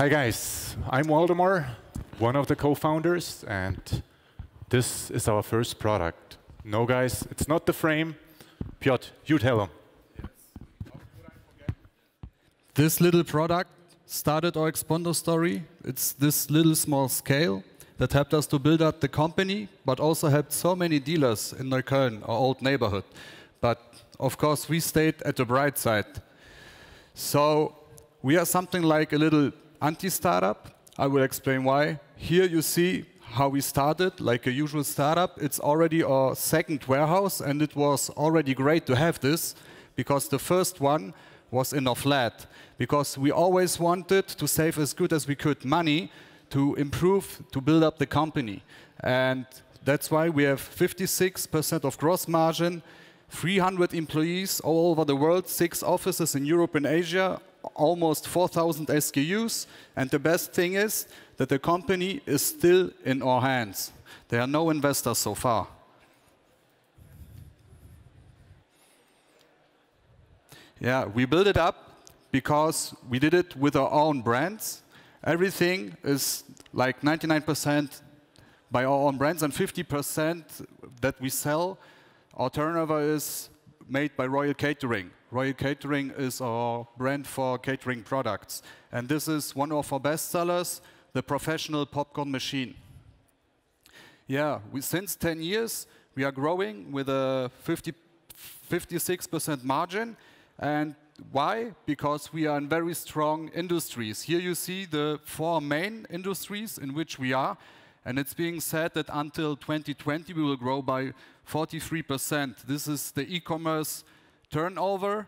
Hi guys, I'm Waldemar, one of the co-founders, and this is our first product. No guys, it's not the frame. Piotr, you tell them. Yes. This little product started our Expondo story. It's this little small scale that helped us to build up the company, but also helped so many dealers in Neukölln, our old neighborhood. But of course, we stayed at the bright side. So we are something like a little anti-startup. I will explain why. Here you see how we started, like a usual startup. It's already our second warehouse, and it was already great to have this, because the first one was in our flat, because we always wanted to save as good as we could money to improve, to build up the company. And that's why we have 56% of gross margin, 300 employees all over the world, 6 offices in Europe and Asia, almost 4,000 SKUs. And the best thing is that the company is still in our hands. There are no investors so far. Yeah, we built it up because we did it with our own brands. Everything is like 99% by our own brands, and 50% that we sell, our turnover is made by Royal Catering. Royal Catering is our brand for catering products. And this is one of our best sellers, the professional popcorn machine. Yeah, since 10 years, we are growing with a 56% margin. And why? Because we are in very strong industries. Here you see the 4 main industries in which we are. And it's being said that until 2020, we will grow by 43%. This is the e-commerce turnover,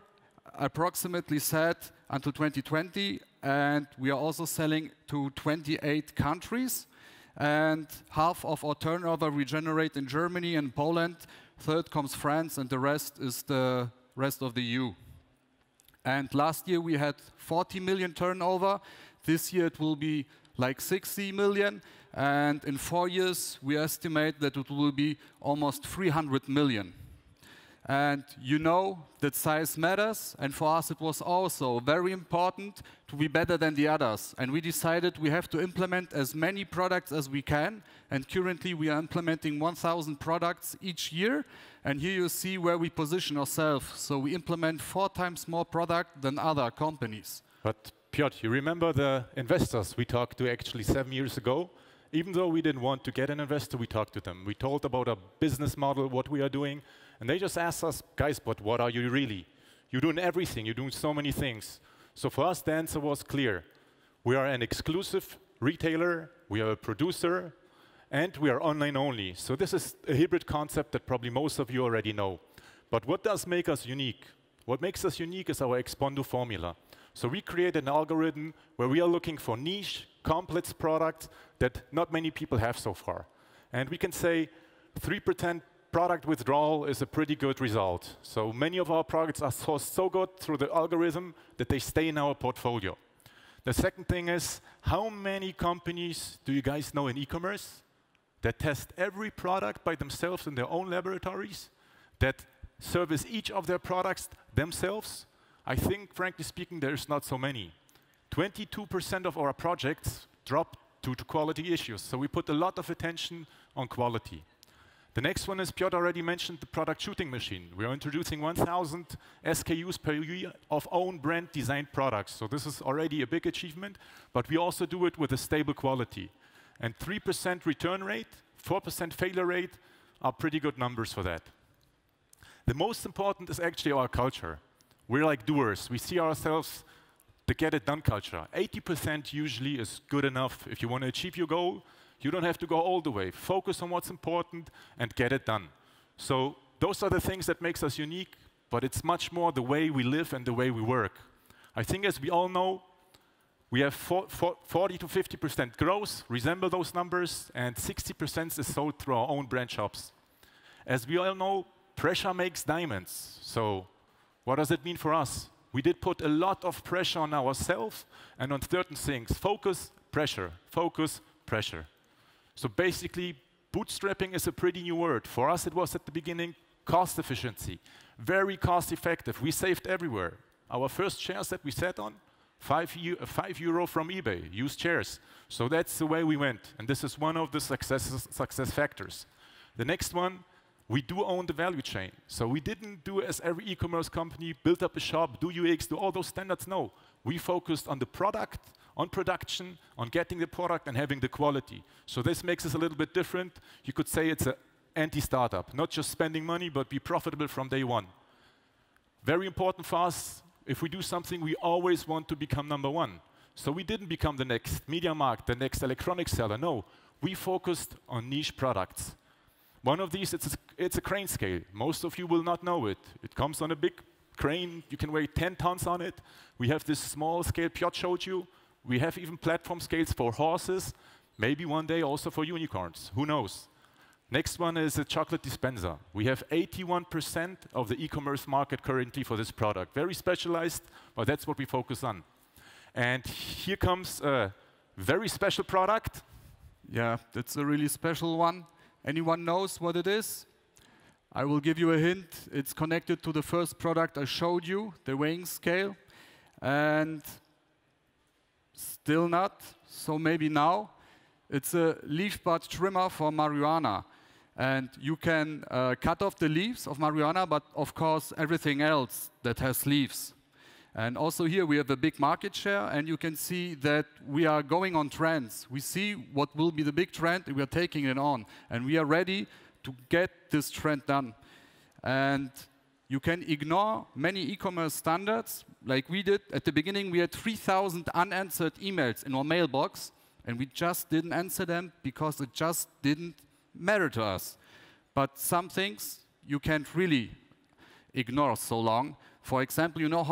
approximately said, until 2020. And we are also selling to 28 countries. And half of our turnover we generate in Germany and Poland. Third comes France, and the rest is the rest of the EU. And last year we had 40 million turnover. This year it will be like 60 million. And in 4 years we estimate that it will be almost 300 million. And you know that size matters. And for us it was also very important to be better than the others. And we decided we have to implement as many products as we can. And currently we are implementing 1,000 products each year. And here you see where we position ourselves. So we implement 4 times more product than other companies. But Piotr, you remember the investors we talked to actually 7 years ago? Even though we didn't want to get an investor, we talked to them. We told about our business model, what we are doing. And they just asked us, guys, but what are you really? You're doing everything. You're doing so many things. So for us, the answer was clear. We are an exclusive retailer. We are a producer. And we are online only. So this is a hybrid concept that probably most of you already know. But what does make us unique? What makes us unique is our Expondo formula. So we created an algorithm where we are looking for niche, complex products that not many people have so far. And we can say 3% product withdrawal is a pretty good result. So many of our products are sourced so good through the algorithm that they stay in our portfolio. The second thing is, how many companies do you guys know in e-commerce that test every product by themselves in their own laboratories, that service each of their products themselves? I think, frankly speaking, there's not so many. 22% of our projects drop due to quality issues, so we put a lot of attention on quality. The next one is, Piotr already mentioned the product shooting machine. We are introducing 1,000 SKUs per year of own brand designed products, so this is already a big achievement, but we also do it with a stable quality. And 3% return rate, 4% failure rate are pretty good numbers for that. The most important is actually our culture. We're like doers. We see ourselves the get-it-done culture. 80% usually is good enough. If you want to achieve your goal, you don't have to go all the way. Focus on what's important and get it done. So those are the things that makes us unique, but it's much more the way we live and the way we work. I think, as we all know, we have 40 to 50% growth, resemble those numbers, and 60% is sold through our own brand shops. As we all know, pressure makes diamonds. So what does it mean for us? We did put a lot of pressure on ourselves and on certain things. Focus, pressure. Focus, pressure. So basically, bootstrapping is a pretty new word. For us, it was at the beginning cost efficiency. Very cost effective. We saved everywhere. Our first shares that we sat on, 5 euro from eBay, used chairs. So that's the way we went. And this is one of the success factors. The next one, we do own the value chain. So we didn't do as every e-commerce company, build up a shop, do UX, do all those standards. No, we focused on the product, on production, on getting the product and having the quality. So this makes us a little bit different. You could say it's an anti-startup, not just spending money, but be profitable from day one. Very important for us, if we do something, we always want to become number one. So we didn't become the next Media Markt, the next electronics seller. No, we focused on niche products. One of these, it's a crane scale. Most of you will not know it. It comes on a big crane. You can weigh 10 tons on it. We have this small scale Piotr showed you. We have even platform scales for horses, maybe one day also for unicorns. Who knows? Next one is a chocolate dispenser. We have 81% of the e-commerce market currently for this product. Very specialized, but that's what we focus on. And here comes a very special product. Yeah, that's a really special one. Anyone knows what it is? I will give you a hint. It's connected to the first product I showed you, the weighing scale. And still not, so maybe now. It's a leaf bud trimmer for marijuana. And you can cut off the leaves of marijuana, but of course everything else that has leaves. And also here we have a big market share, and you can see that we are going on trends. We see what will be the big trend, and we are taking it on. And we are ready to get this trend done. And you can ignore many e-commerce standards, like we did. At the beginning, we had 3,000 unanswered emails in our mailbox, and we just didn't answer them because it just didn't matter to us. But some things you can't really ignore so long. For example, you know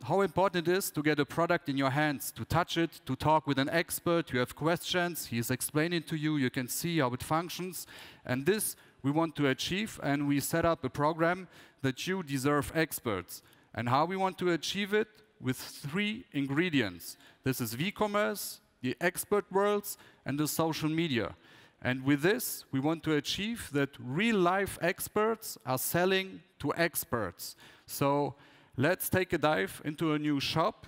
how important it is to get a product in your hands, to touch it, to talk with an expert. You have questions, he is explaining to you, you can see how it functions. And this we want to achieve, and we set up a program that you deserve experts. And how we want to achieve it? With 3 ingredients. This is v-commerce, the expert worlds, and the social media. And with this, we want to achieve that real-life experts are selling to experts. So let's take a dive into a new shop.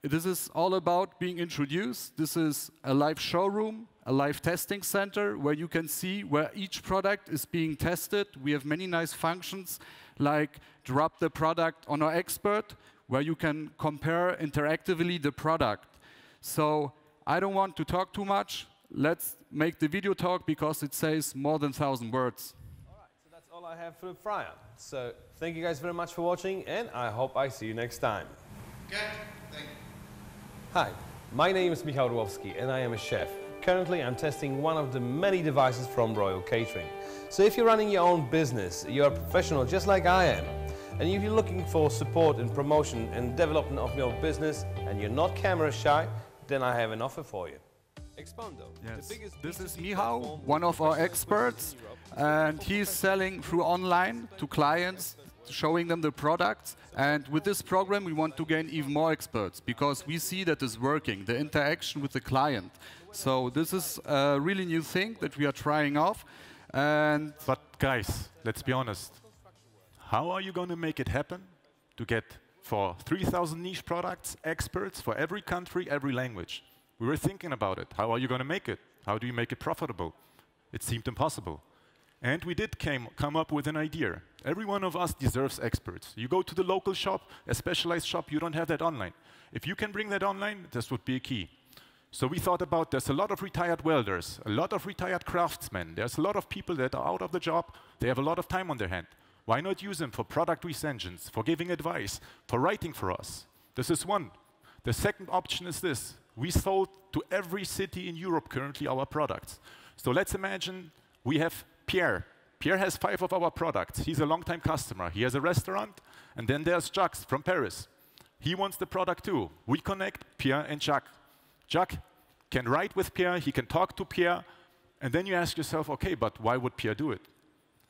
This is all about being introduced. This is a live showroom, a live testing center, where you can see where each product is being tested. We have many nice functions, like drop the product on our expert, where you can compare interactively the product. So I don't want to talk too much. Let's make the video talk, because it says more than 1,000 words. All I have for the prior. So thank you guys very much for watching, and I hope I see you next time. Okay, thank you. Hi, my name is Michał Rowski, and I am a chef. Currently I'm testing one of the many devices from Royal Catering. So if you're running your own business, you're a professional just like I am, and if you're looking for support in promotion and development of your business, and you're not camera shy, then I have an offer for you. Expondo. Yes. This is Michał, one of our experts, and he's selling through online to clients, showing them the products. And with this program, we want to gain even more experts, because we see that it's working, the interaction with the client. So this is a really new thing that we are trying off. And but guys, let's be honest. How are you going to make it happen to get, for 3,000 niche products, experts for every country, every language? We were thinking about it. How are you going to make it? How do you make it profitable? It seemed impossible. And we did come up with an idea. Every one of us deserves experts. You go to the local shop, a specialized shop, you don't have that online. If you can bring that online, this would be a key. So we thought about, there's a lot of retired welders, a lot of retired craftsmen, there's a lot of people that are out of the job, they have a lot of time on their hand. Why not use them for product recensions, for giving advice, for writing for us? This is one. The second option is this. We sold to every city in Europe currently our products. So let's imagine we have Pierre. Pierre has 5 of our products. He's a long-time customer. He has a restaurant. And then there's Jacques from Paris. He wants the product too. We connect Pierre and Jacques. Jacques can write with Pierre. He can talk to Pierre. And then you ask yourself, OK, but why would Pierre do it?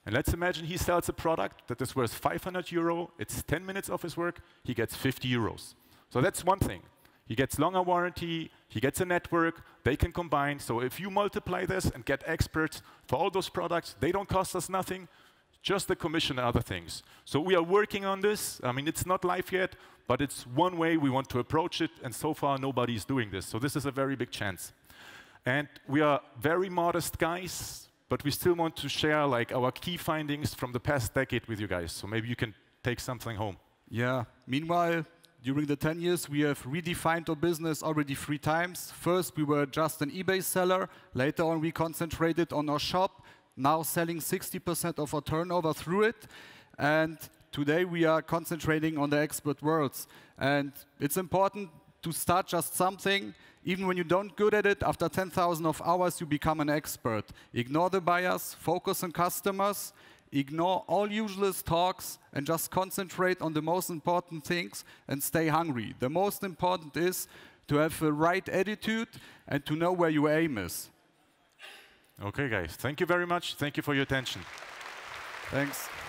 And let's imagine he sells a product that is worth 500 euro. It's 10 minutes of his work. He gets 50 euros. So that's one thing. He gets longer warranty, he gets a network, they can combine. So if you multiply this and get experts for all those products, they don't cost us nothing. just the commission and other things. So we are working on this. I mean, it's not live yet, but it's one way we want to approach it, and so far nobody's doing this. So this is a very big chance. And we are very modest guys, but we still want to share like our key findings from the past decade with you guys. So maybe you can take something home. Yeah. Meanwhile, during the 10 years, we have redefined our business already 3 times. First, we were just an eBay seller. Later on, we concentrated on our shop, now selling 60% of our turnover through it. And today, we are concentrating on the expert worlds. And it's important to start just something. Even when you don't good at it, after 10,000 of hours, you become an expert. Ignore the bias, focus on customers. Ignore all useless talks and just concentrate on the most important things and stay hungry. The most important is to have the right attitude and to know where your aim is. Okay, guys. Thank you very much. Thank you for your attention. Thanks.